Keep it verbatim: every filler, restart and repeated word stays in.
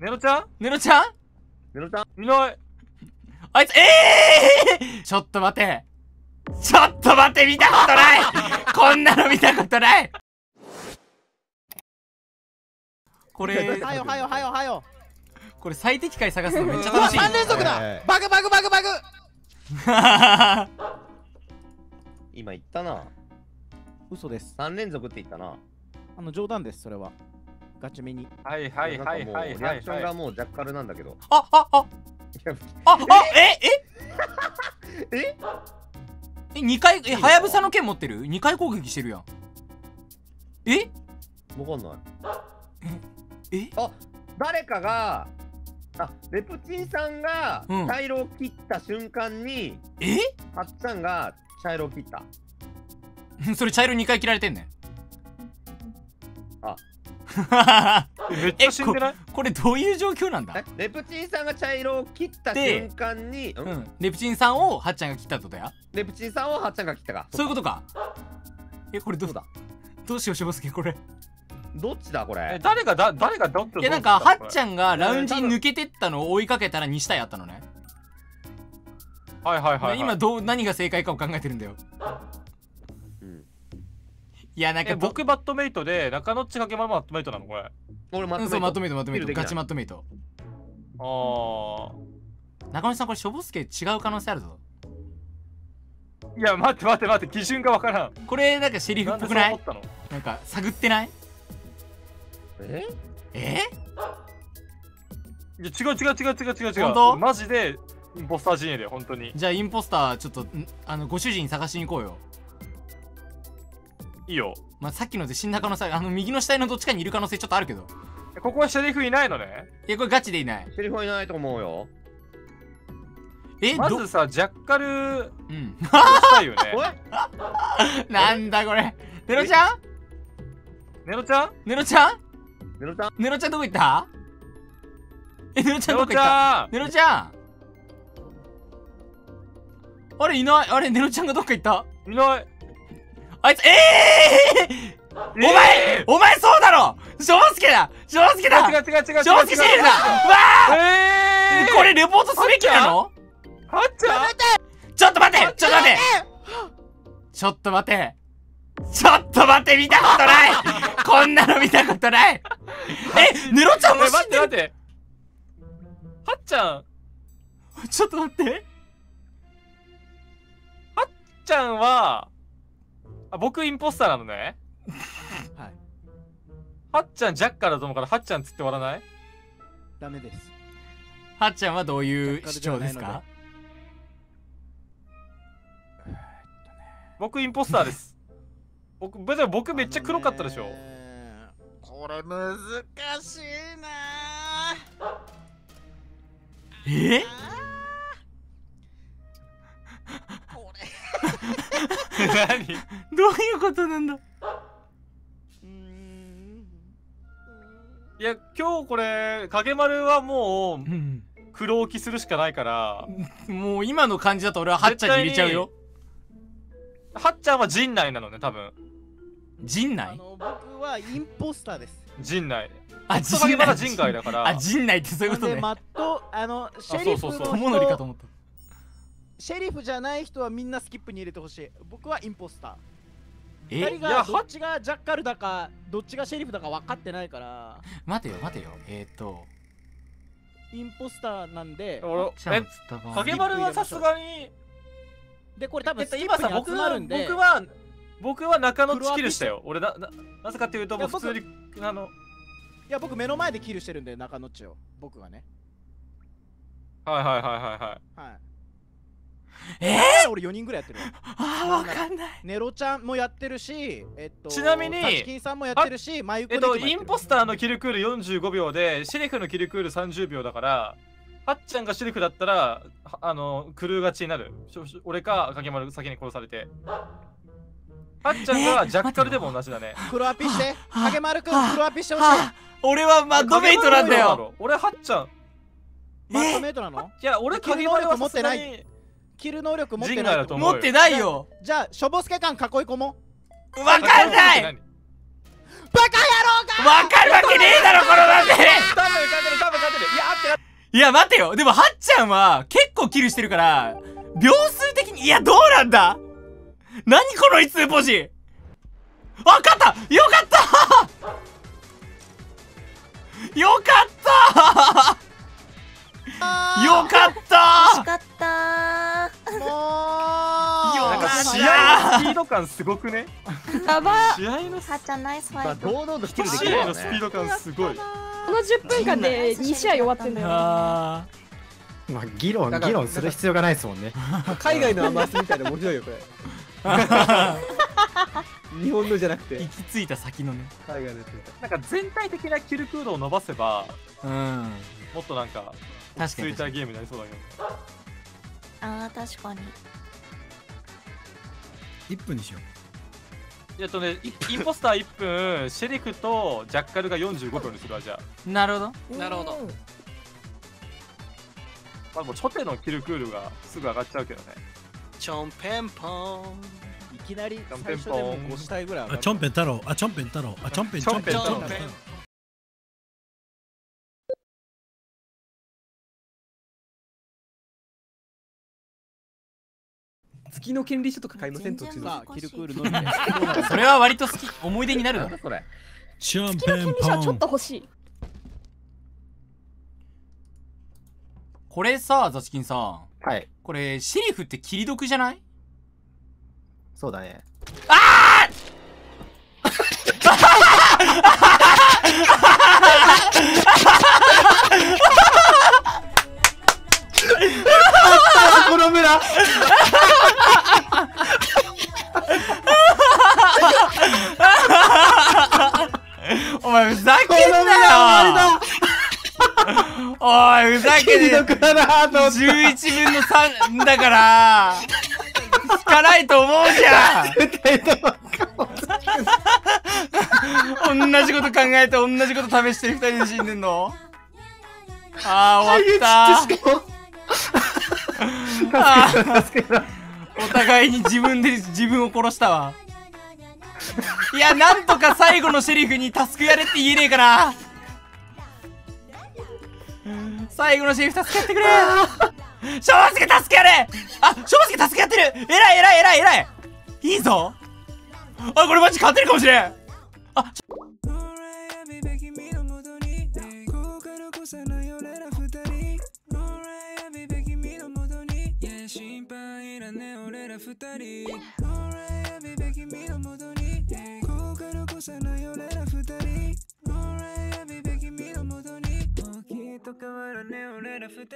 ネロちゃんネロちゃんネロちゃんいない。あいつ、えーちょっと待て。ちょっと待て、見たことない。こんなの見たことない。これ、はよはよはよはよ。これ最適解探すのめっちゃ楽しい。うわ、さん連続だ。バグバグバグバグ。今言ったな。嘘です。さん連続って言ったな。あの、冗談です、それは。ガチめに。はいはいはいはい。リアクションがもうジャッカルなんだけど。あああああええええにかい、え、はやぶさの剣持ってる？にかい攻撃してるやん。えわかんない。ええあ、誰かが、あ、レプチンさんが茶色を切った瞬間に、えはっちゃんが茶色を切った。それ茶色にかい切られてんねん。あ。めっちゃ死んでない？これどういう状況なんだ？レプチンさんが茶色を切った瞬間に、うん、レプチンさんをはっちゃんが切ったってことや。レプチンさんをはっちゃんが切ったか。そういうことか。え、これどうだ？どうしよう、しぼすけ、これ。どっちだこれ。誰がだ誰がどっちだ。いやなんかはっちゃんがラウンジに抜けてったのを追いかけたらに体あったのね。はいはいはい。今どう何が正解かを考えてるんだよ。いやなんか僕バットメイトで中野っちかけまるマットメイトなのこれ。俺マットメイト。そうマットメイトマットメイトガチマットメイト。ああ。中野さんこれしょぼすけ違う可能性あるぞ。いや待って待って待って基準がわからん。これなんかセリフっぽくない？なんか探ってない？え？え？いや違う違う違う違う違う違う。本当？マジでインポスター陣営で本当に。じゃあインポスターちょっとあのご主人探しに行こうよ。いいよ。まあさっきので死んだ可能性、あの右の死体のどっちかにいる可能性ちょっとあるけど。ここはシェリフいないのね。いやこれガチでいない。シェリフはいないと思うよ。えまずさジャッカルうんしたいよね。なんだこれ。ネロちゃんネロちゃんネロちゃんネロちゃんネロちゃんどこ行った。えネロちゃんどこ行った。ネロちゃんあれいない。あれネロちゃんがどっか行った。いない。あいつ、えー、お前、お前そうだろ。しょぼすけだしょぼすけだしょぼすけシリーズだ。わーこれレポートすべきなの。はっちゃんちょっと待てちょっと待てちょっと待てちょっと待て見たことない。こんなの見たことない。え、ネロちゃんも死んでる。待って待ってはっちゃんちょっと待ってはっちゃんはあ、僕インポスターなのね。はい。はっちゃんジャッカルだと思うからはっちゃんつって終わらない？ダメです。はっちゃんはどういう主張ですか？僕インポスターです。僕別に僕めっちゃ黒かったでしょ。これ難しいな。え？これ。何どういうことなんだ。いや今日これ影丸はもう黒置きするしかないからもう今の感じだと俺ははっちゃんに入れちゃうよ。はっちゃんは陣内なのね多分。陣内。あの僕はインポスターです。陣内。あ陣内。あ陣外だから。あ陣内ってそういうことね。マットあのシェリフの人友則かと思った。シェリフじゃない人はみんなスキップに入れてほしい。僕はインポスター。えっ？どっちがジャッカルだかどっちがシェリフだか分かってないから。待てよ待てよ。えっとインポスターなんで。影丸はさすがに。でこれ多分今さ僕は僕は中野キルしたよ。俺ななぜかっていうと普通にあのいや僕目の前でキルしてるんで中野っちを僕がね。はいはいはいはいはい。はい。えー、俺よにんぐらいやってる。ああ分かんない。ネロちゃんもやってるし、えっと、ちなみにタチキンさんもやってるし、マユコでもやってる。えっとインポスターのキルクールよんじゅうごびょうでシェリフのキルクールさんじゅうびょうだからはっちゃんがシェリフだったらあのクルー勝ちになる。俺か影丸先に殺されてはっちゃんがジャッカルでも同じだね。黒アピして影丸くん黒アピしてほしい。俺はマッドメイトなんだよ。俺はっちゃんマッドメイトなの。いや俺影丸は持ってない。キル能力持ってないと思う。持ってないよ。じゃあしょぼすけ感囲い込もう。わかんない。バカ野郎が。わかるわけねえだろこのなんて。多分勝てる多分勝ていや、待てよ。でも、はっちゃんは、結構キルしてるから、秒数的に、いや、どうなんだ？何この一通ポジ！あ、勝った！よかったよかったよかった惜しかったー。なんか試合のスピード感すごくね。やばー。試合のスピード感ナイスファイト。堂々と一人で試合のスピード感すごい。このじゅっぷんかんでに試合終わってんだよ。まあ議論議論する必要がないですもんね。海外のアマスみたいで面白いよこれ。日本のじゃなくて行き着いた先のね。海外のやつ。なんか全体的なキル空洞を伸ばせば、うん、もっとなんか落ち着いたゲームになりそうだけど。ああ確かに。いっぷんにしよう。えっとね、インポスターいっぷん、シェリフとジャッカルがよんじゅうごびょうにするわ、じゃあ。なるほど。なるほど。まあ、もう、チョテのキルクールがすぐ上がっちゃうけどね。チョンペンポン。いきなり、最初でもごしたいぐらい。あ、チョンペン太郎、あ、チョンペン太郎、あ、チョンペン、チョンペン、チョンペン。月の権利書とか買いませんとちのキルクールのみでそれは割と好き思い出になるのそれ月の権利書はちょっと欲しい。これさザチキンさん、はい、これシリフって切り毒じゃない？そうだね。ああこの村お前ふざけんなよおいふざけんなよじゅういちぶんのさんだから引かないと思うじゃん同じこと考えて同じこと試してるふたりで死んでんの。あー終わったお互いに自分で自分を殺したわ。いや、なんとか最後のシェリフにタスクやれって言えねえかな。最後のシェリフ助けやってくれー。しょうすけ助けやれ。あ、しょうすけ助けやってる。えらいえらいえらいえらい。いいぞ。あ、これマジ勝てるかもしれん。あ、ちょ心配いらね俺ら二人 Alright baby 君の元に後悔残さない俺ら二人 Alright baby 君の元にもうきっと変わらね俺ら二人